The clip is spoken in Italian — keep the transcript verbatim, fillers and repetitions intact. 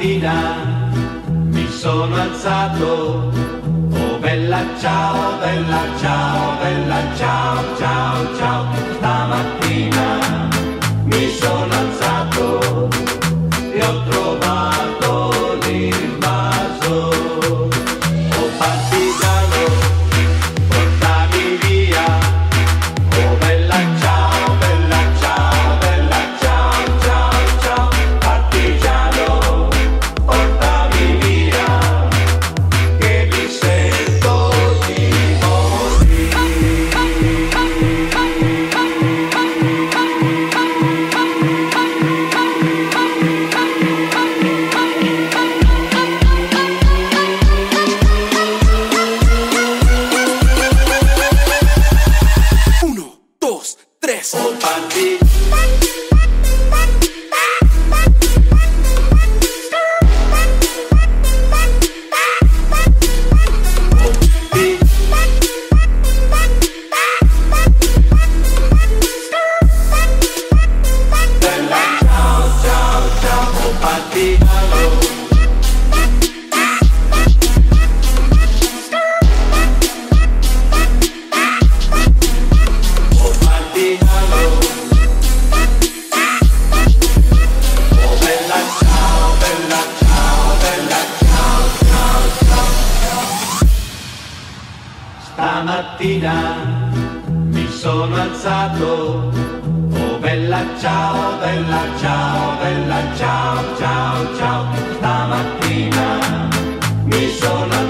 mattina mi sono alzato, oh bella ciao, bella ciao, bella ciao, ciao, ciao. Stamattina mi sono alzato e ho trovato l'invaso. Oh partigiano, portami via, oh bella ciao, bella ciao, bella ciao, ciao, ciao. Partigiano, portami via, che mi sento di morire. Oh party, bella ciao, ciao, ciao, oh party, hello. Stamattina mi sono alzato, oh bella ciao, bella ciao, bella ciao, ciao, ciao. Stamattina mi sono alzato.